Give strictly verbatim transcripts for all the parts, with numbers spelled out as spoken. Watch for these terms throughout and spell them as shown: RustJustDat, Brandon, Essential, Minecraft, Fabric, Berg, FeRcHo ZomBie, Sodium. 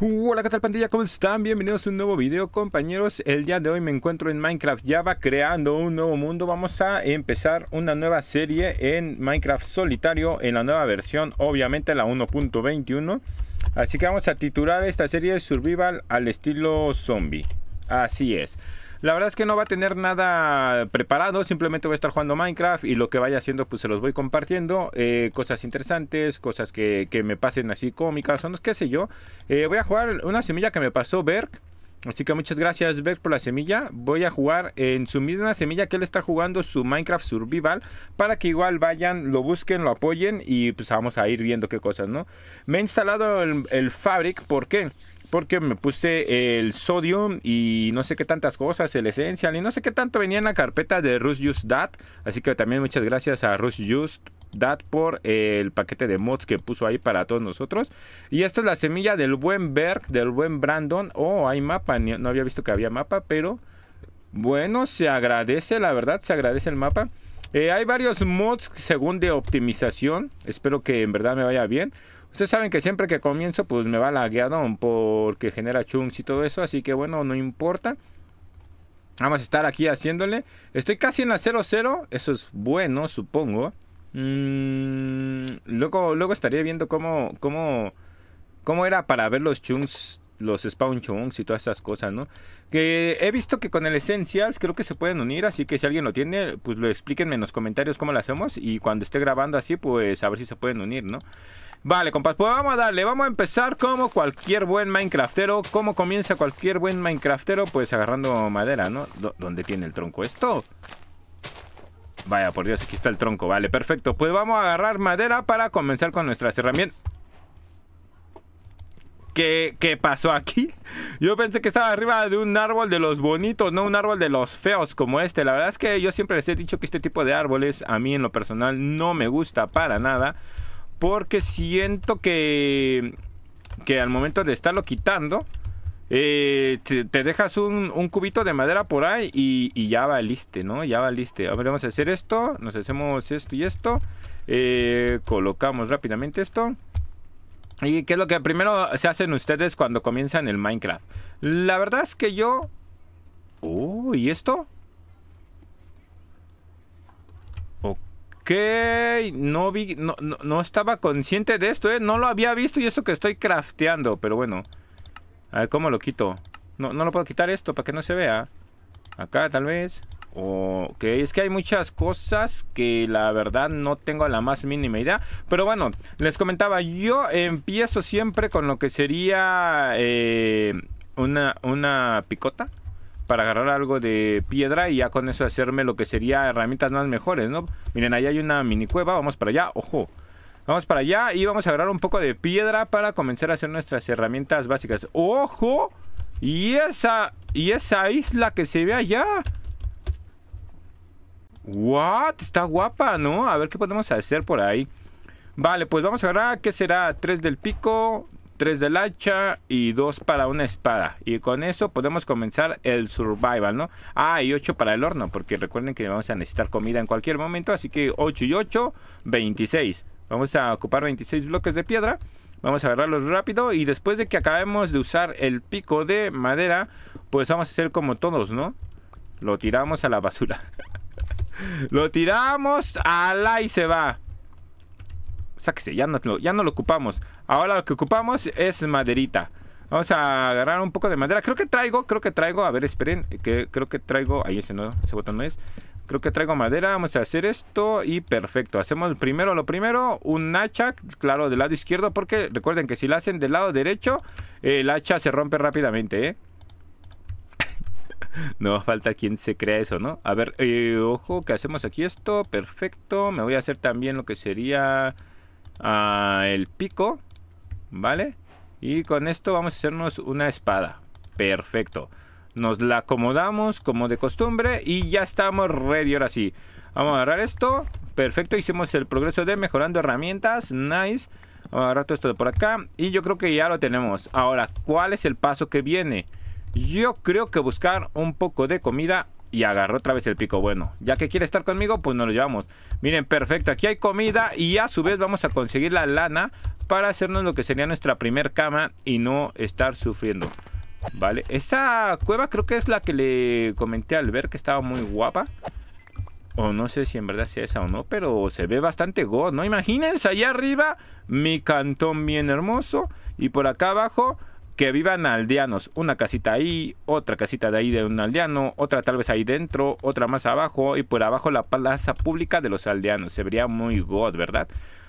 Hola, ¿qué tal, pandilla? ¿Cómo están? Bienvenidos a un nuevo video, compañeros. El día de hoy me encuentro en Minecraft Java creando un nuevo mundo. Vamos a empezar una nueva serie en Minecraft solitario, en la nueva versión, obviamente la uno punto veintiuno. Así que vamos a titular esta serie Survival al estilo zombie. Así es. La verdad es que no va a tener nada preparado, simplemente voy a estar jugando Minecraft y lo que vaya haciendo pues se los voy compartiendo, eh, cosas interesantes, cosas que, que me pasen así cómicas o no, qué sé yo. Eh, voy a jugar una semilla que me pasó Berg, así que muchas gracias Berg por la semilla. Voy a jugar en su misma semilla que él está jugando su Minecraft Survival, para que igual vayan, lo busquen, lo apoyen y pues vamos a ir viendo qué cosas, ¿no? Me he instalado el, el Fabric, ¿por qué? Porque me puse el Sodium y no sé qué tantas cosas, el Essential y no sé qué tanto venía en la carpeta de RustJustDat. Así que también muchas gracias a RustJustDat por el paquete de mods que puso ahí para todos nosotros. Y esta es la semilla del buen Berg, del buen Brandon. Oh, hay mapa, no había visto que había mapa, pero bueno, se agradece, la verdad, se agradece el mapa. Eh, hay varios mods según de optimización, espero que en verdad me vaya bien. Ustedes saben que siempre que comienzo pues me va lagueadón porque genera chunks y todo eso, así que bueno, no importa. Vamos a estar aquí haciéndole. Estoy casi en la cero cero, eso es bueno, supongo. Mm, luego, luego estaría viendo cómo, cómo, cómo era para ver los chunks, los spawn chunks y todas esas cosas, ¿no? Que he visto que con el Essentials creo que se pueden unir, así que si alguien lo tiene, pues lo explíquenme en los comentarios cómo lo hacemos. Y cuando esté grabando así, pues a ver si se pueden unir, ¿no? Vale, compas, pues vamos a darle, vamos a empezar como cualquier buen Minecraftero. ¿Cómo comienza cualquier buen Minecraftero? Pues agarrando madera, ¿no? ¿Dónde tiene el tronco esto? Vaya, por Dios, aquí está el tronco, vale, perfecto. Pues vamos a agarrar madera para comenzar con nuestras herramientas. ¿Qué, ¿Qué pasó aquí? Yo pensé que estaba arriba de un árbol de los bonitos, no un árbol de los feos como este. La verdad es que yo siempre les he dicho que este tipo de árboles a mí en lo personal no me gusta para nada, porque siento que, que al momento de estarlo quitando, eh, te, te dejas un, un cubito de madera por ahí y, y ya valiste, ¿no? Ya valiste. A ver, vamos a hacer esto, nos hacemos esto y esto. Eh, colocamos rápidamente esto. ¿Y qué es lo que primero se hacen ustedes cuando comienzan el Minecraft? La verdad es que yo... Oh, ¿y esto? Ok, no vi... No, no, no estaba consciente de esto, ¿eh? No lo había visto y eso que estoy crafteando, pero bueno. A ver, ¿cómo lo quito? No, no lo puedo quitar esto para que no se vea. Acá, tal vez. Ok, es que hay muchas cosas que la verdad no tengo la más mínima idea. Pero bueno, les comentaba, yo empiezo siempre con lo que sería eh, una, una picota para agarrar algo de piedra y ya con eso hacerme lo que sería herramientas más mejores, ¿no? Miren, ahí hay una mini cueva, vamos para allá, ojo. Vamos para allá y vamos a agarrar un poco de piedra para comenzar a hacer nuestras herramientas básicas. ¡Ojo! Y esa, y esa isla que se ve allá... What? Está guapa, ¿no? A ver qué podemos hacer por ahí. Vale, pues vamos a agarrar, ¿qué será? tres del pico, tres del hacha y dos para una espada. Y con eso podemos comenzar el survival, ¿no? Ah, y ocho para el horno, porque recuerden que vamos a necesitar comida en cualquier momento. Así que ocho y ocho, veintiséis. Vamos a ocupar veintiséis bloques de piedra. Vamos a agarrarlos rápido y después de que acabemos de usar el pico de madera, pues vamos a hacer como todos, ¿no? Lo tiramos a la basura. Lo tiramos a la y se va. Sáquese, ya no, ya no lo ocupamos. Ahora lo que ocupamos es maderita. Vamos a agarrar un poco de madera. Creo que traigo, creo que traigo, a ver, esperen que, creo que traigo, ahí ese, no, ese botón no es. Creo que traigo madera, vamos a hacer esto. Y perfecto, hacemos primero lo primero. Un hacha, claro, del lado izquierdo, porque recuerden que si la hacen del lado derecho, el hacha se rompe rápidamente, ¿eh? No falta quien se crea eso, ¿no? A ver, eh, ojo, que hacemos aquí esto. Perfecto, me voy a hacer también lo que sería uh, el pico, ¿vale? Y con esto vamos a hacernos una espada. Perfecto. Nos la acomodamos como de costumbre y ya estamos ready, ahora sí. Vamos a agarrar esto. Perfecto, hicimos el progreso de mejorando herramientas. Nice. Vamos a agarrar todo esto de por acá y yo creo que ya lo tenemos. Ahora, ¿cuál es el paso que viene? Yo creo que buscar un poco de comida y agarró otra vez el pico. Bueno, ya que quiere estar conmigo, pues nos lo llevamos. Miren, perfecto, aquí hay comida y a su vez vamos a conseguir la lana para hacernos lo que sería nuestra primer cama y no estar sufriendo. Vale, esa cueva creo que es la que le comenté al ver que estaba muy guapa. O no sé si en verdad sea esa o no, pero se ve bastante god, ¿no? Imagínense allá arriba mi cantón bien hermoso y por acá abajo que vivan aldeanos. Una casita ahí, otra casita de ahí de un aldeano, otra tal vez ahí dentro, otra más abajo y por abajo la plaza pública de los aldeanos. Se vería muy god, ¿verdad?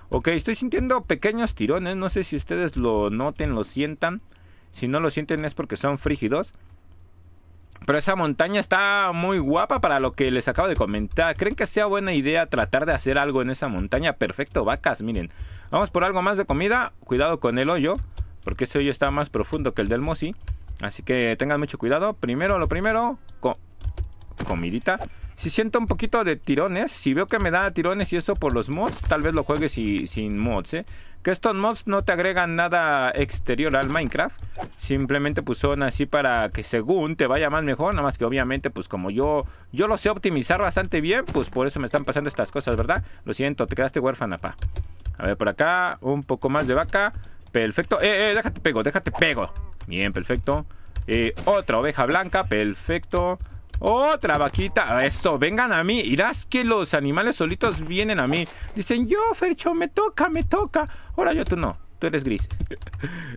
Ok, estoy sintiendo pequeños tirones, no sé si ustedes lo noten, lo sientan. Si no lo sienten es porque son frígidos. Pero esa montaña está muy guapa para lo que les acabo de comentar. ¿Creen que sea buena idea tratar de hacer algo en esa montaña? Perfecto, vacas, miren. Vamos por algo más de comida. Cuidado con el hoyo, porque ese hoyo está más profundo que el del Mosi. Así que tengan mucho cuidado. Primero, lo primero, co comidita. Si siento un poquito de tirones, si veo que me da tirones y eso por los mods, tal vez lo juegue si, sin mods, ¿eh? Que estos mods no te agregan nada exterior al Minecraft. Simplemente pues son así para que según te vaya más mejor. Nada más que obviamente pues como yo yo lo sé optimizar bastante bien, pues por eso me están pasando estas cosas, ¿verdad? Lo siento, te quedaste huérfana, pa. A ver, por acá, un poco más de vaca. Perfecto. Eh, eh, déjate pego, déjate pego. Bien, perfecto. Eh, otra oveja blanca, perfecto. Otra vaquita, eso, vengan a mí. Irás que los animales solitos vienen a mí. Dicen, yo, Fercho, me toca, me toca. Ahora yo, tú no, tú eres gris.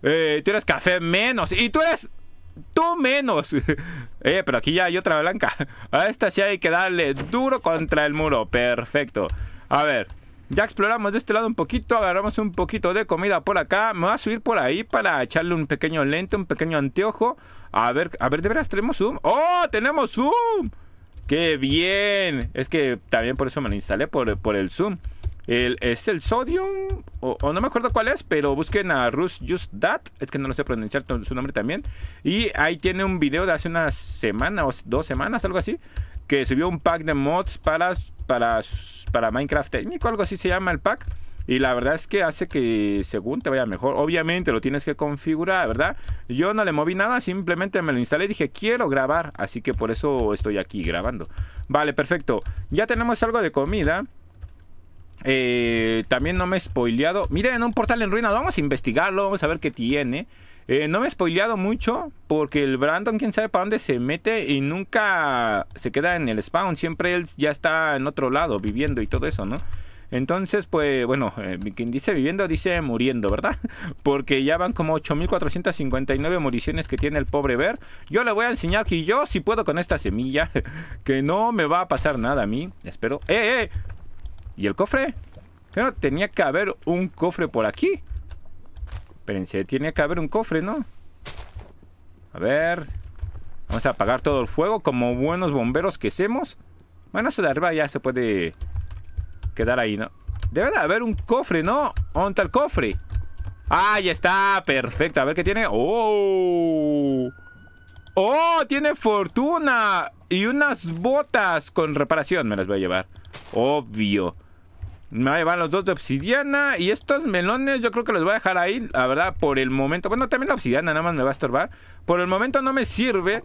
eh, Tú eres café menos. Y tú eres, tú menos. Eh, pero aquí ya hay otra blanca. A esta sí hay que darle duro contra el muro, perfecto. A ver, ya exploramos de este lado un poquito. Agarramos un poquito de comida por acá. Me voy a subir por ahí para echarle un pequeño lente, un pequeño anteojo. A ver, a ver, de veras, ¿tenemos zoom? ¡Oh, tenemos zoom! ¡Qué bien! Es que también por eso me lo instalé, por, por el zoom. El, es el Sodium, o, o no me acuerdo cuál es, pero busquen a RustJustDat. Es que no lo sé pronunciar su nombre también. Y ahí tiene un video de hace una semana o dos semanas, algo así, que subió un pack de mods para... Para, para Minecraft técnico, algo así se llama el pack. Y la verdad es que hace que según te vaya mejor. Obviamente lo tienes que configurar, ¿verdad? Yo no le moví nada, simplemente me lo instalé y dije, quiero grabar. Así que por eso estoy aquí grabando. Vale, perfecto. Ya tenemos algo de comida. Eh, también no me he spoileado. Miren, un portal en ruinas, vamos a investigarlo, vamos a ver qué tiene. Eh, no me he spoileado mucho porque el Brandon quién sabe para dónde se mete y nunca se queda en el spawn. Siempre él ya está en otro lado viviendo y todo eso, ¿no? Entonces, pues, bueno, eh, quien dice viviendo dice muriendo, ¿verdad? Porque ya van como ocho mil cuatrocientas cincuenta y nueve moriciones que tiene el pobre Berg. Yo le voy a enseñar que yo sí puedo con esta semilla, que no me va a pasar nada a mí, espero. ¡Eh, eh! ¿Y el cofre? Pero tenía que haber un cofre por aquí. Espérense, tiene que haber un cofre, ¿no? A ver. Vamos a apagar todo el fuego como buenos bomberos que hacemos. Bueno, eso de arriba ya se puede quedar ahí, ¿no? Debe de haber un cofre, ¿no? ¿Dónde está el cofre? ¡Ahí está! Perfecto. A ver qué tiene. ¡Oh! ¡Oh! Tiene fortuna. Y unas botas con reparación. Me las voy a llevar. Obvio. Me va a llevar los dos de obsidiana. Y estos melones yo creo que los voy a dejar ahí. La verdad, por el momento. Bueno, también la obsidiana nada más me va a estorbar. Por el momento no me sirve.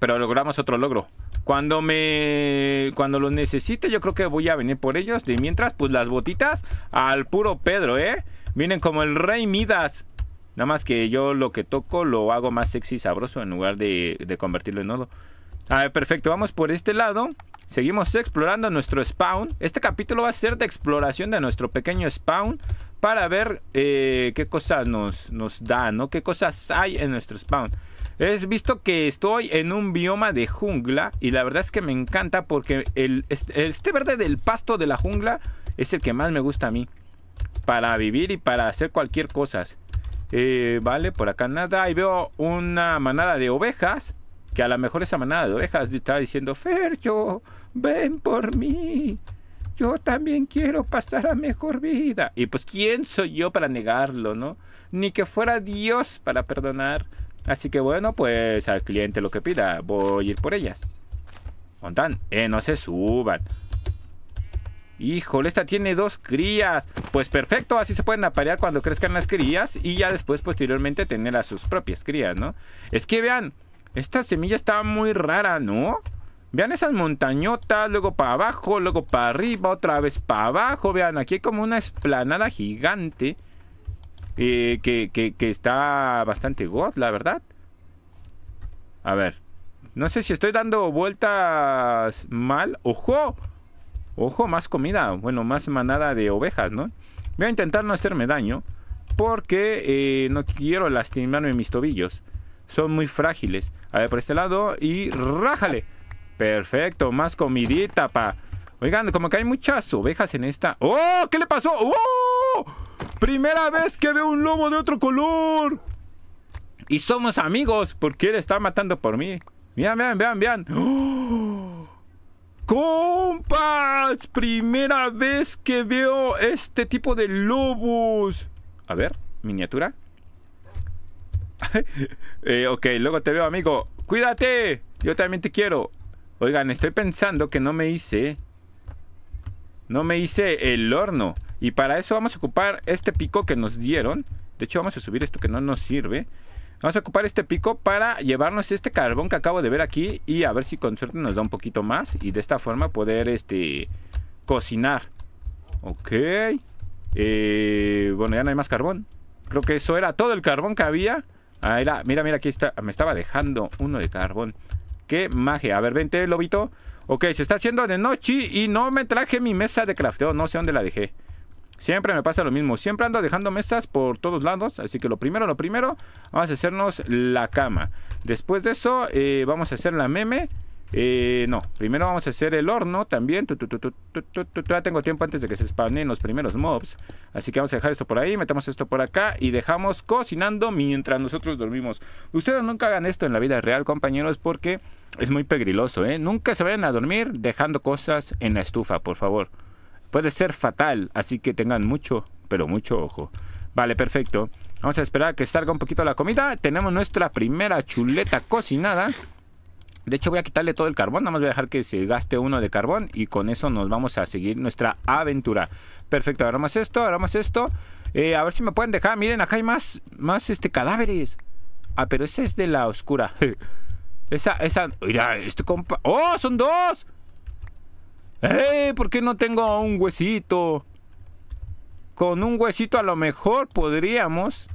Pero logramos otro logro. Cuando me... Cuando los necesite yo creo que voy a venir por ellos. De mientras, pues las botitas al puro Pedro, ¿eh? Vienen como el rey Midas. Nada más que yo lo que toco lo hago más sexy y sabroso en lugar de, de convertirlo en lodo. A ver, perfecto. Vamos por este lado. Seguimos explorando nuestro spawn. Este capítulo va a ser de exploración de nuestro pequeño spawn para ver eh, qué cosas nos, nos da, ¿no? Qué cosas hay en nuestro spawn. Es visto que estoy en un bioma de jungla y la verdad es que me encanta porque el, este verde del pasto de la jungla es el que más me gusta a mí para vivir y para hacer cualquier cosa. Eh, vale, por acá nada. Ahí veo una manada de ovejas. Que a lo mejor esa manada de ovejas estaba diciendo, Fercho, ven por mí, yo también quiero pasar a mejor vida. Y pues, ¿quién soy yo para negarlo, no? Ni que fuera Dios para perdonar. Así que bueno, pues al cliente lo que pida, voy a ir por ellas. Montan, eh, no se suban. Híjole, esta tiene dos crías. Pues perfecto, así se pueden aparear cuando crezcan las crías y ya después posteriormente tener a sus propias crías, ¿no? Es que vean... Esta semilla está muy rara, ¿no? Vean esas montañotas, luego para abajo, luego para arriba, otra vez para abajo. Vean, aquí hay como una explanada gigante eh, que, que, que está bastante god, la verdad. A ver, no sé si estoy dando vueltas mal. ¡Ojo! Ojo, más comida, bueno, más manada de ovejas, ¿no? Voy a intentar no hacerme daño porque eh, no quiero lastimarme mis tobillos. Son muy frágiles. A ver, por este lado y ¡rájale! Perfecto, más comidita, pa. Oigan, como que hay muchas ovejas en esta. ¡Oh! ¿Qué le pasó? ¡Oh! Primera vez que veo un lobo de otro color. Y somos amigos, porque él está matando por mí. Vean, vean, vean, vean. ¡Oh! ¡Compas! Primera vez que veo este tipo de lobos. A ver, miniatura. eh, ok, luego te veo, amigo. ¡Cuídate! Yo también te quiero. Oigan, estoy pensando que no me hice No me hice el horno. Y para eso vamos a ocupar este pico que nos dieron. De hecho, vamos a subir esto que no nos sirve. Vamos a ocupar este pico para llevarnos este carbón que acabo de ver aquí. Y a ver si con suerte nos da un poquito más. Y de esta forma poder, este... cocinar. Ok. eh, Bueno, ya no hay más carbón. Creo que eso era todo el carbón que había. Ah, era, mira, mira, aquí está. Me estaba dejando uno de carbón. ¡Qué magia! A ver, vente, lobito. Ok, se está haciendo de noche y no me traje mi mesa de crafteo. No sé dónde la dejé. Siempre me pasa lo mismo. Siempre ando dejando mesas por todos lados. Así que lo primero, lo primero, vamos a hacernos la cama. Después de eso, eh, vamos a hacer la meme. Eh, no, primero vamos a hacer el horno también. Tu, tu, tu, tu, tu, tu, tu. Todavía tengo tiempo antes de que se spawnen los primeros mobs. Así que vamos a dejar esto por ahí, metemos esto por acá y dejamos cocinando mientras nosotros dormimos. Ustedes nunca hagan esto en la vida real, compañeros, porque es muy pegriloso, ¿eh? Nunca se vayan a dormir dejando cosas en la estufa, por favor. Puede ser fatal, así que tengan mucho, pero mucho ojo. Vale, perfecto. Vamos a esperar a que salga un poquito la comida. Tenemos nuestra primera chuleta cocinada. De hecho, voy a quitarle todo el carbón. Nada más voy a dejar que se gaste uno de carbón. Y con eso nos vamos a seguir nuestra aventura. Perfecto, agarramos esto, agarramos esto. eh, A ver si me pueden dejar. Miren, acá hay más, más este, cadáveres. Ah, pero esa es de la oscura. Esa, esa, mira, este compa. ¡Oh, son dos! ¡Eh! ¿Por qué no tengo un huesito? Con un huesito a lo mejor podríamos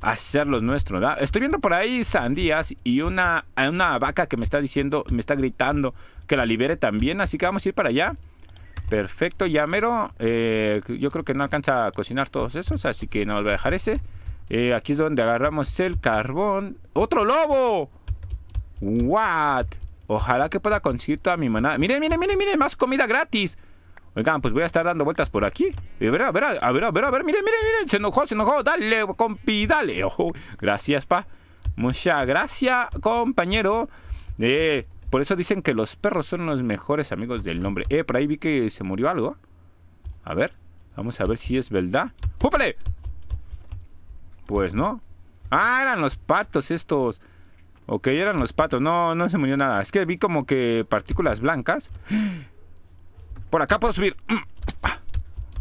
hacerlos nuestros, ¿verdad? Estoy viendo por ahí sandías y una, una vaca que me está diciendo, me está gritando que la libere también, así que vamos a ir para allá. Perfecto, ya mero. eh, Yo creo que no alcanza a cocinar todos esos, así que no voy a dejar ese. eh, Aquí es donde agarramos el carbón. ¡Otro lobo! ¡What! Ojalá que pueda conseguir toda mi manada. ¡Miren, miren, miren, miren! ¡Más comida gratis! Oigan, pues voy a estar dando vueltas por aquí. A ver, a ver, a ver, a ver, a ver, miren, miren, miren. Se enojó, se enojó, dale, compi, dale. Oh, gracias, pa. Muchas gracias, compañero. eh, Por eso dicen que los perros son los mejores amigos del hombre. Eh, por ahí vi que se murió algo. A ver, vamos a ver si es verdad. ¡Júpale! Pues no. Ah, eran los patos estos. Ok, eran los patos, no, no se murió nada. Es que vi como que partículas blancas. Por acá puedo subir.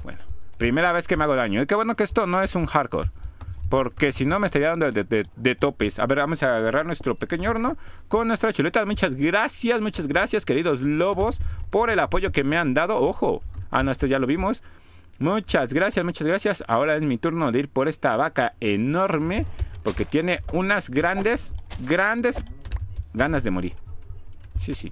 Bueno, primera vez que me hago daño. Y qué bueno que esto no es un hardcore, porque si no me estaría dando de, de, de topes. A ver, vamos a agarrar nuestro pequeño horno con nuestra chuleta. Muchas gracias, muchas gracias, queridos lobos, por el apoyo que me han dado. Ojo, ah, no, esto ya lo vimos. Muchas gracias, muchas gracias. Ahora es mi turno de ir por esta vaca enorme, porque tiene unas grandes, grandes ganas de morir. Sí, sí.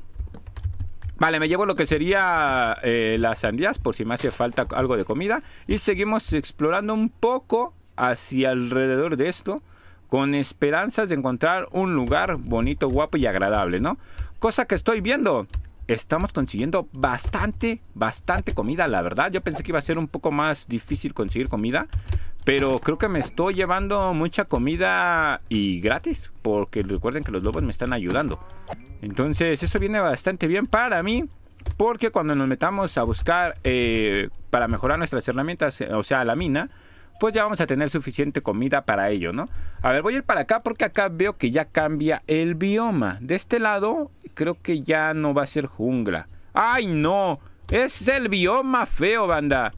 Vale, me llevo lo que sería eh, las sandías por si me hace falta algo de comida. Y seguimos explorando un poco hacia alrededor de esto, con esperanzas de encontrar un lugar bonito, guapo y agradable, ¿no? Cosa que estoy viendo. Estamos consiguiendo bastante, bastante comida, la verdad. Yo pensé que iba a ser un poco más difícil conseguir comida, pero creo que me estoy llevando mucha comida y gratis, porque recuerden que los lobos me están ayudando. Entonces eso viene bastante bien para mí, porque cuando nos metamos a buscar eh, para mejorar nuestras herramientas, o sea la mina, pues ya vamos a tener suficiente comida para ello, ¿no? A ver, voy a ir para acá porque acá veo que ya cambia el bioma. De este lado creo que ya no va a ser jungla. ¡Ay, no! Es el bioma feo, banda.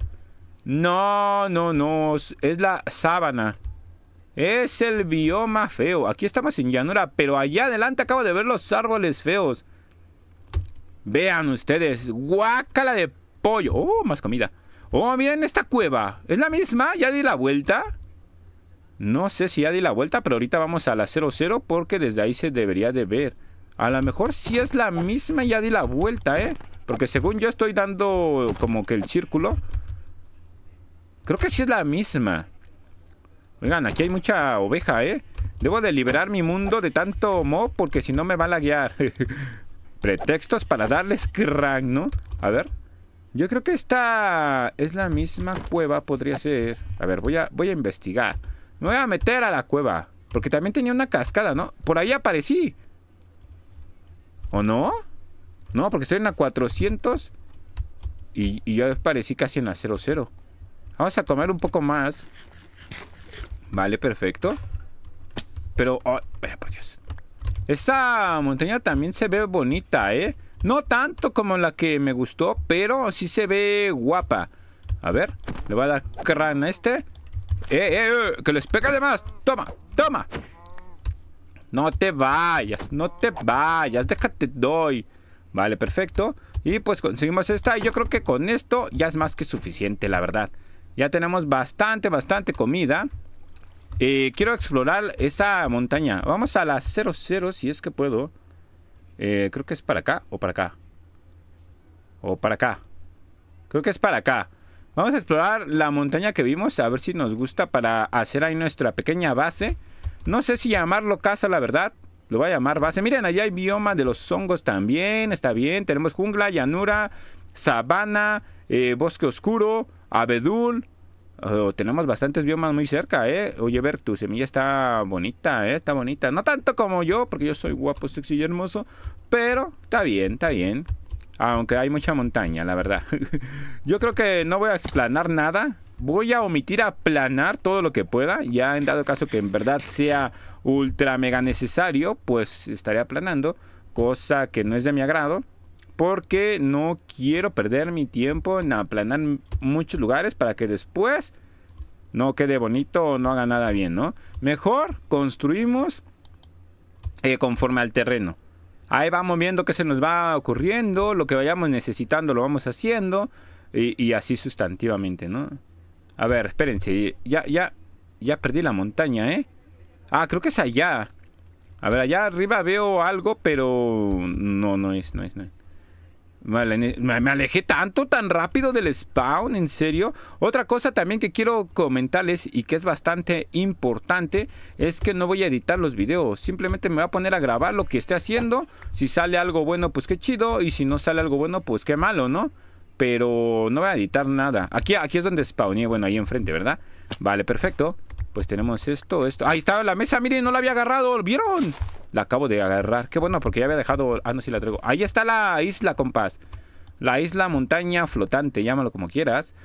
No, no, no. Es la sábana. Es el bioma feo. Aquí estamos en llanura, pero allá adelante acabo de ver los árboles feos. Vean ustedes. Guácala de pollo. Oh, más comida. Oh, miren esta cueva. ¿Es la misma? ¿Ya di la vuelta? No sé si ya di la vuelta, pero ahorita vamos a la cero cero porque desde ahí se debería de ver. A lo mejor si es la misma ya di la vuelta, ¿eh? Porque según yo estoy dando como que el círculo. Creo que sí es la misma. Oigan, aquí hay mucha oveja, ¿eh? Debo de liberar mi mundo de tanto mob porque si no me va a laguear. Pretextos para darles crank, ¿no? A ver. Yo creo que esta es la misma cueva, podría ser. A ver, voy a, voy a investigar. Me voy a meter a la cueva. Porque también tenía una cascada, ¿no? Por ahí aparecí. ¿O no? No, porque estoy en la cuatrocientos. Y, y yo aparecí casi en la cero cero. Vamos a comer un poco más. Vale, perfecto. Pero, oh, vaya por Dios. Esa montaña también se ve bonita, ¿eh? No tanto como la que me gustó, pero sí se ve guapa. A ver, le voy a dar crán a este. ¡Eh, eh, eh! ¡Que les pega de más! ¡Toma, toma! No te vayas, no te vayas. Déjate, doy. Vale, perfecto. Y pues conseguimos esta. Y yo creo que con esto ya es más que suficiente, la verdad. Ya tenemos bastante, bastante comida. Eh, quiero explorar esa montaña. Vamos a la cero cero si es que puedo. eh, Creo que es para acá o para acá. O para acá. Creo que es para acá. Vamos a explorar la montaña que vimos. A ver si nos gusta para hacer ahí nuestra pequeña base. No sé si llamarlo casa, la verdad. Lo voy a llamar base. Miren, allá hay bioma de los hongos también. Está bien, tenemos jungla, llanura, sabana, eh, bosque oscuro, abedul. Oh, tenemos bastantes biomas muy cerca, ¿eh? Oye, Berg, tu semilla está bonita, ¿eh? Está bonita. No tanto como yo, porque yo soy guapo, sexy y hermoso. Pero está bien, está bien. Aunque hay mucha montaña, la verdad. Yo creo que no voy a aplanar nada. Voy a omitir aplanar todo lo que pueda. Ya en dado caso que en verdad sea ultra mega necesario, pues estaré aplanando. Cosa que no es de mi agrado. Porque no quiero perder mi tiempo en aplanar muchos lugares para que después no quede bonito o no haga nada bien, ¿no? Mejor construimos eh, conforme al terreno. Ahí vamos viendo qué se nos va ocurriendo, lo que vayamos necesitando lo vamos haciendo y, y así sustantivamente, ¿no? A ver, espérense, ya, ya, ya perdí la montaña, ¿eh? Ah, creo que es allá. A ver, allá arriba veo algo, pero no, no es, no es, no es. Vale, me alejé tanto, tan rápido del spawn, en serio. Otra cosa también que quiero comentarles y que es bastante importante es que no voy a editar los videos. Simplemente me voy a poner a grabar lo que esté haciendo. Si sale algo bueno, pues qué chido. Y si no sale algo bueno, pues qué malo, ¿no? Pero no voy a editar nada. Aquí, aquí es donde spawné, bueno, ahí enfrente, ¿verdad? Vale, perfecto. Pues tenemos esto, esto. Ahí estaba la mesa, miren, no la había agarrado, ¿vieron? La acabo de agarrar. Qué bueno, porque ya había dejado... Ah, no, sí la traigo. Ahí está la isla, compás. La isla montaña flotante, llámalo como quieras.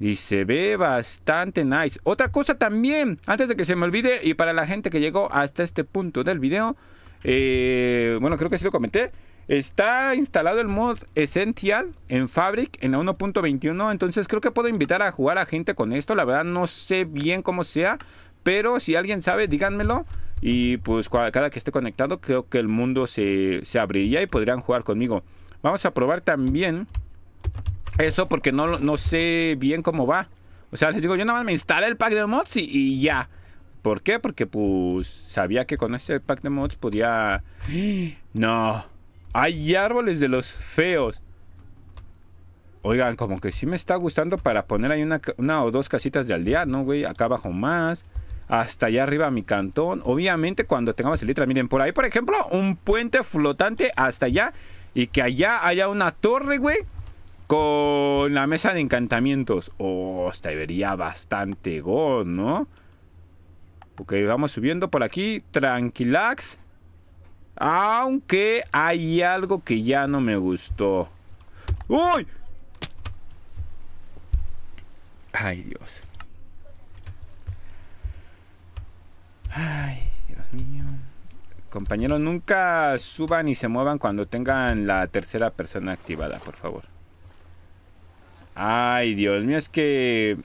Y se ve bastante nice. Otra cosa también, antes de que se me olvide, y para la gente que llegó hasta este punto del video, eh, bueno, creo que sí lo comenté. Está instalado el mod Essential en Fabric en la uno punto veintiuno. Entonces creo que puedo invitar a jugar a gente con esto. La verdad no sé bien cómo sea, pero si alguien sabe, díganmelo. Y pues cada que esté conectado creo que el mundo se, se abriría y podrían jugar conmigo. Vamos a probar también eso porque no, no sé bien cómo va. O sea, les digo, yo nada más me instalé el pack de mods y, y ya. ¿Por qué? Porque pues sabía que con ese pack de mods podía... No... Hay árboles de los feos. Oigan, como que sí me está gustando para poner ahí una, una o dos casitas de aldeano, güey. Acá abajo más. Hasta allá arriba mi cantón. Obviamente cuando tengamos el litra, miren, por ahí, por ejemplo, un puente flotante hasta allá. Y que allá haya una torre, güey, con la mesa de encantamientos. Oh, hasta vería bastante god, ¿no? Ok, vamos subiendo por aquí. Tranquilax. Aunque hay algo que ya no me gustó. ¡Uy! Ay, Dios. Ay, Dios mío. Compañeros, nunca suban y se muevan cuando tengan la tercera persona activada, por favor. Ay, Dios mío, es que...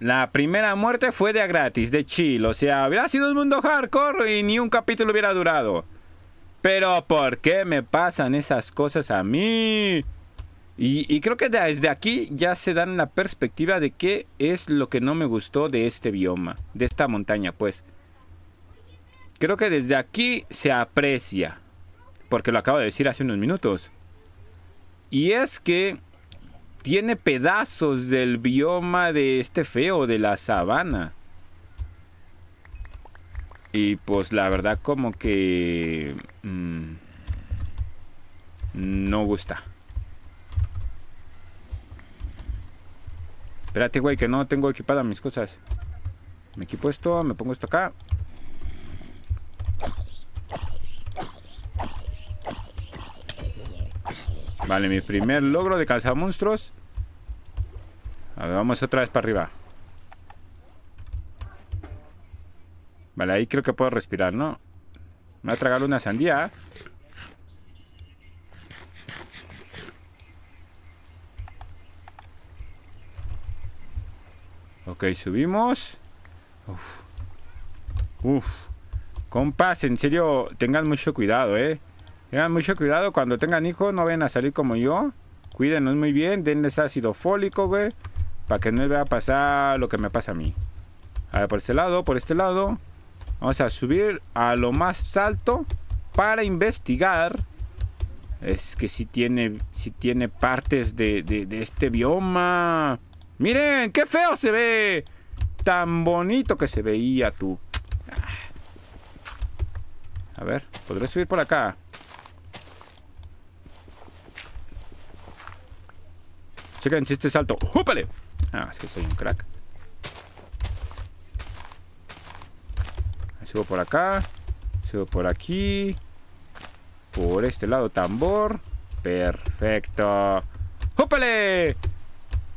La primera muerte fue de a gratis, de chill. O sea, hubiera sido un mundo hardcore y ni un capítulo hubiera durado. Pero ¿por qué me pasan esas cosas a mí? Y, y creo que desde aquí ya se dan la perspectiva de qué es lo que no me gustó de este bioma, de esta montaña, pues. Creo que desde aquí se aprecia, porque lo acabo de decir hace unos minutos. Y es que tiene pedazos del bioma de este feo, de la sabana. Y pues la verdad como que mmm, no gusta. Espérate, güey, que no tengo equipadas mis cosas. Me equipo esto, me pongo esto acá. Vale, mi primer logro de cazamonstruos. A ver, vamos otra vez para arriba. Vale, ahí creo que puedo respirar, ¿no? Me voy a tragar una sandía. Ok, subimos. Uf. Uf. Compas, en serio, tengan mucho cuidado, ¿eh? Tengan mucho cuidado cuando tengan hijos, no vayan a salir como yo. Cuídenos muy bien, denles ácido fólico, güey, para que no les vaya a pasar lo que me pasa a mí. A ver, por este lado, por este lado. Vamos a subir a lo más alto para investigar. Es que sí tiene, sí tiene partes de, de, de este bioma. ¡Miren! ¡Qué feo se ve! Tan bonito que se veía tú. A ver, ¿podré subir por acá? Chequen, chiste salto. ¡Júpale! Ah, es que soy un crack. Subo por acá. Subo por aquí. Por este lado, tambor. Perfecto. ¡Júpale!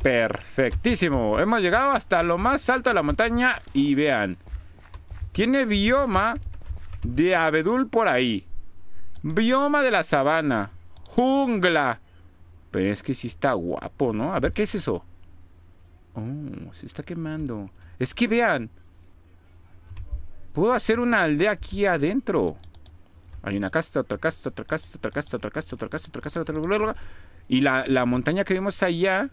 Perfectísimo. Hemos llegado hasta lo más alto de la montaña. Y vean. Tiene bioma de abedul por ahí. Bioma de la sabana. Jungla. Pero es que sí está guapo, ¿no? A ver, ¿qué es eso? Oh, se está quemando. Es que vean. Puedo hacer una aldea aquí adentro. Hay una casa, otra casa, otra casa, otra casa, otra casa, otra casa, otra casa, otra casa, otra casa. Y la, la montaña que vimos allá,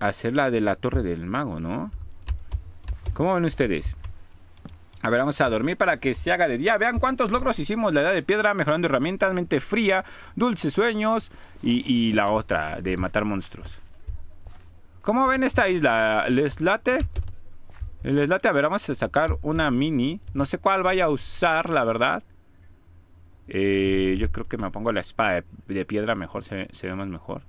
hacer la de la torre del mago, ¿no? ¿Cómo ven ustedes? A ver, vamos a dormir para que se haga de día. Vean cuántos logros hicimos. La edad de piedra, mejorando herramientas, mente fría, dulces sueños. Y, y la otra, de matar monstruos. ¿Cómo ven esta isla? ¿Les late? ¿Les late? A ver, vamos a sacar una mini. No sé cuál vaya a usar, la verdad. Eh, yo creo que me pongo la espada de, de piedra mejor. Se, se ve más mejor.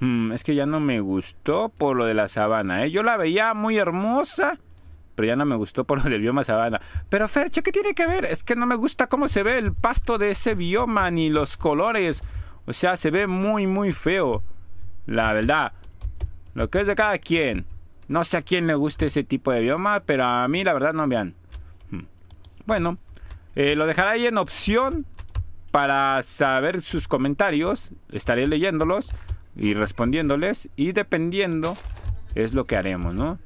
Hmm, es que ya no me gustó por lo de la sabana, ¿eh? Yo la veía muy hermosa. Pero ya no me gustó por lo del bioma sabana. Pero Fercho, ¿qué tiene que ver? Es que no me gusta cómo se ve el pasto de ese bioma, ni los colores. O sea, se ve muy, muy feo. La verdad. Lo que es de cada quien. No sé a quién le gusta ese tipo de bioma, pero a mí la verdad no, vean. Hmm. Bueno, eh, lo dejaré ahí en opción para saber sus comentarios. Estaré leyéndolos y respondiéndoles. Y dependiendo es lo que haremos, ¿no?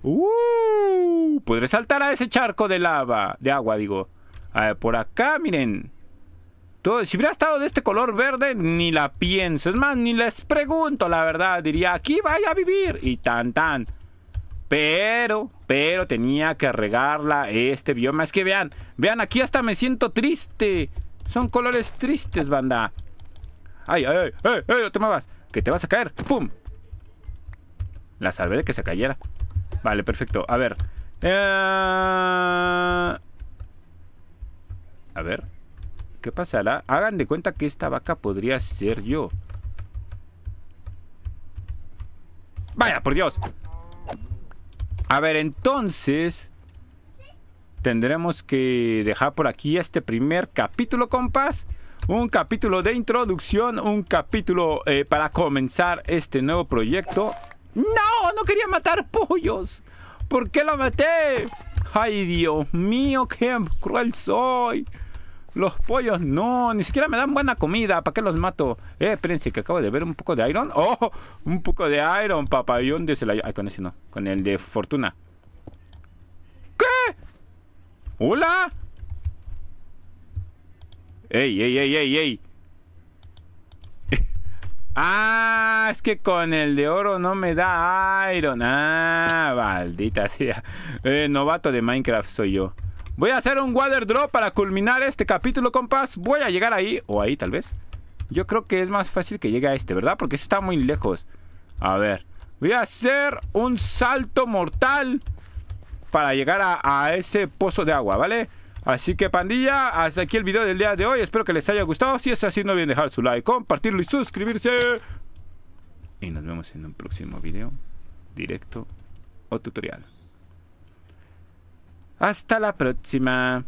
Uh, podré saltar a ese charco de lava, de agua, digo. A ver, por acá, miren. Todo, si hubiera estado de este color verde, ni la pienso. Es más, ni les pregunto, la verdad. Diría, aquí vaya a vivir. Y tan, tan. Pero, pero tenía que regarla este bioma. Es que vean, vean, aquí hasta me siento triste. Son colores tristes, banda. Ay, ay, ay, ay, ay, no te muevas. Que te vas a caer. ¡Pum! La salvé de que se cayera. Vale, perfecto. A ver. Eh... A ver. ¿Qué pasará? Hagan de cuenta que esta vaca podría ser yo. ¡Vaya, por Dios! A ver, entonces tendremos que dejar por aquí este primer capítulo, compas. Un capítulo de introducción. Un capítulo eh, para comenzar este nuevo proyecto. ¡No! ¡No quería matar pollos! ¿Por qué lo maté? ¡Ay, Dios mío! ¡Qué cruel soy! Los pollos, no, ni siquiera me dan buena comida. ¿Para qué los mato? Eh, espérense, que acabo de ver un poco de iron. ¡Oh! Un poco de iron, papá. ¿Y dónde se la...? Ay, con ese no. Con el de fortuna. ¿Qué? ¿Hola? ¡Ey, ey, ey, ey, ey! Ah, es que con el de oro no me da iron. Ah, maldita sea. Eh, novato de Minecraft soy yo. Voy a hacer un water drop para culminar este capítulo, compas. Voy a llegar ahí, o ahí tal vez. Yo creo que es más fácil que llegue a este, ¿verdad? Porque está muy lejos. A ver, voy a hacer un salto mortal para llegar a, a ese pozo de agua, ¿vale? Así que, pandilla, hasta aquí el video del día de hoy. Espero que les haya gustado. Si es así, no olviden dejar su like, compartirlo y suscribirse. Y nos vemos en un próximo video, directo o tutorial. Hasta la próxima.